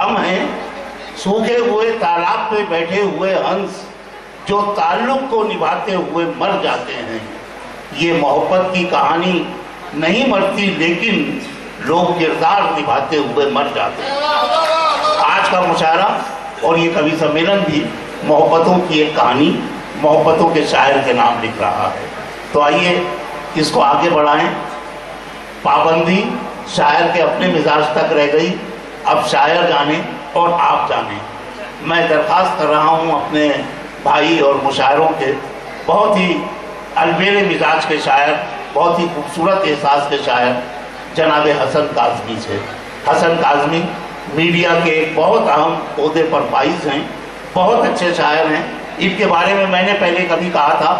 हम हैं, सूखे हुए तालाब में बैठे हुए हंस जो ताल्लुक को निभाते हुए मर जाते हैं। ये मोहब्बत की कहानी नहीं मरती, लेकिन लोग किरदार निभाते हुए मर जाते हैं। आज का मुशायरा और ये कवि सम्मेलन भी मोहब्बतों की एक कहानी, मोहब्बतों के शायर के नाम लिख रहा है। तो आइए इसको आगे बढ़ाएं। पाबंदी शायर के अपने मिजाज तक रह गई, अब शायर जाने और आप जाने। मैं दरख्वास्त कर रहा हूँ अपने भाई और मुशायरों के, बहुत ही अलबेरे मिजाज के शायर, बहुत ही खूबसूरत एहसास के शायर जनाब हसन काज़मी से। हसन काज़मी मीडिया के एक बहुत अहम पौधे पर बाइज हैं, बहुत अच्छे शायर हैं। इनके बारे में मैंने पहले कभी कहा था,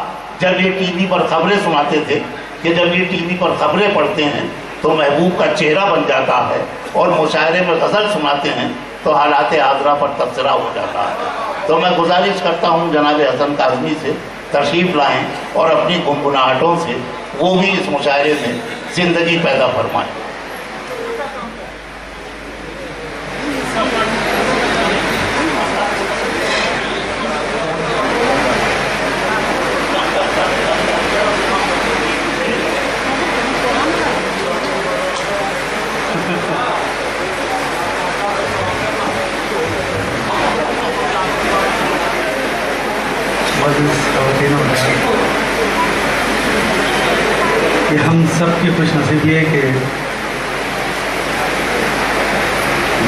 जब ये टीवी पर खबरें सुनाते थे कि जब ये टीवी पर खबरें पढ़ते हैं तो महबूब का चेहरा बन जाता है, और मुशायरे में गज़ल सुनाते हैं तो हालात आजरा पर तबसरा हो जाता है। तो मैं गुजारिश करता हूँ जनाब हसन काज़मी से तशरीफ़ लाएँ और अपनी गुनगुनाहटों से वो भी इस मुशायरे में जिंदगी पैदा फरमाएँ। कि हम सब की खुशनसीबी है कि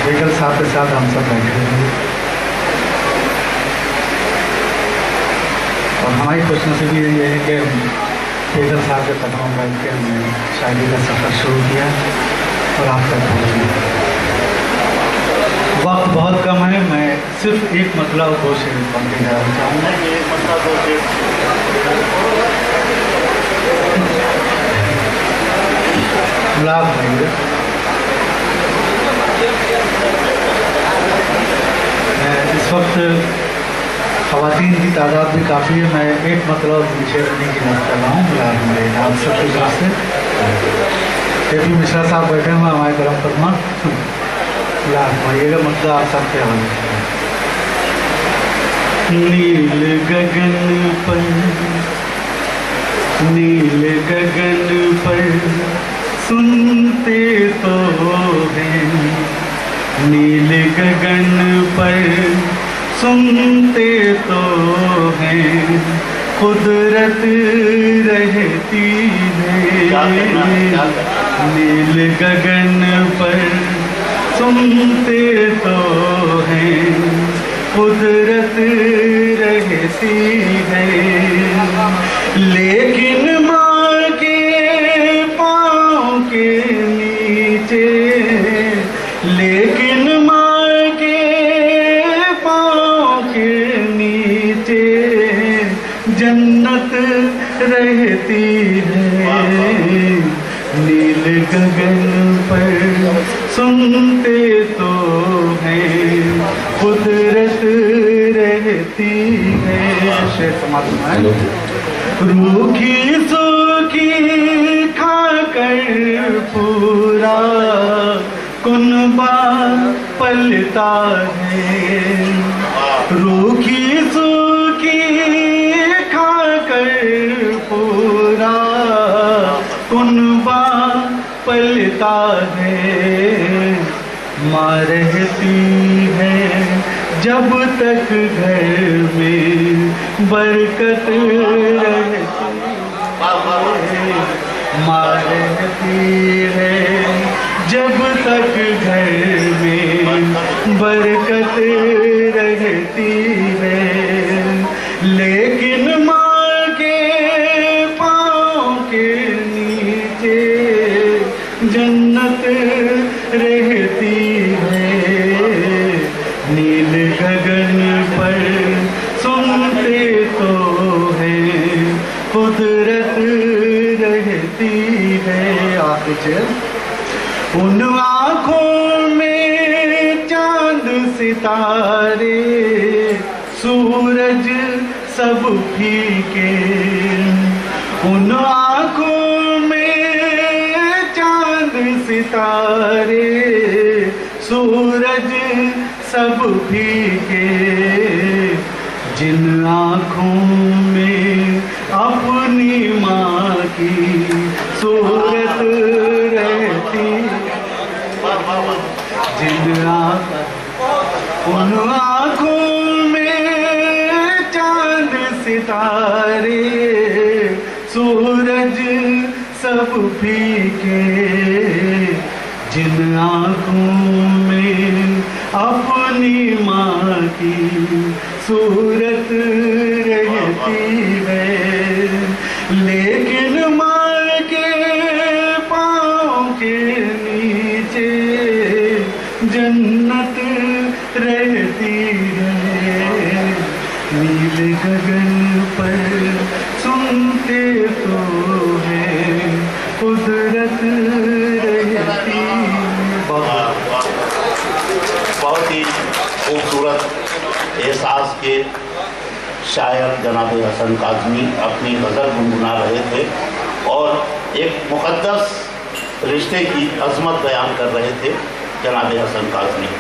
बेगल साहब के साथ हम सब बैठे हैं, और हमारी खुशनसीबी ये है कि बेगल साहब के कदमों में बैठ के हमने शायरी का सफ़र शुरू किया और आप तक पहुँच गए। वक्त बहुत कम है, मैं सिर्फ एक मतला और दो शेर बनते जाना चाहूँगा। इस वक्त ख़वातीन की तादाद भी काफ़ी है, मैं एक मतलब विषय होने की बात कर रहा हूँ। आप सबके पास से एपी मिश्रा साहब बैठे हुए हमारे करम फरमान लाइएगा, मतलब आप सबके हवाले नील गगन पर, नील गगन पर सुनते तो हैं, नील गगन पर सुनते तो हैं, कुदरत रहती है। नील गगन पर सुनते तो हैं, कुदरत रहती है, लेकिन गगन पर सुनते तो हैं, कुदरत रहती है। रूखी सूखी खाकर पूरा कुनबा पलता है, रूखी सूखी खाकर पूरा कुनबा पलता है। माँ रहती है जब तक घर में बरकत रहती है, माँ रहती है जब तक घर में बरकत रहती है, लेकिन जन्नत रहती है। नील गगन पर सुनते तो हैं, कुदरत रहती है। उन आँखों में चांद सितारे सूरज सब फीके, उन आँखों में सितारे सूरज सब भीगे, जिन आँखों में अपनी माँ की सूरत रहती, जिन आँखों में चांद सितारे सूरज सब भीगे, जिन आँखों में अपनी माँ की सूरत रहती है, लेकिन माँ के पाँव के नीचे जन्नत रहती है। नीले गगन पर सुनते तो है कुदरत रहती है। बहुत ही खूबसूरत एहसास के शायर जनाब हसन काज़मी अपनी गज़ल गुनगुना रहे थे और एक मुक़द्दस रिश्ते की अज़मत बयान कर रहे थे जनाब हसन काज़मी।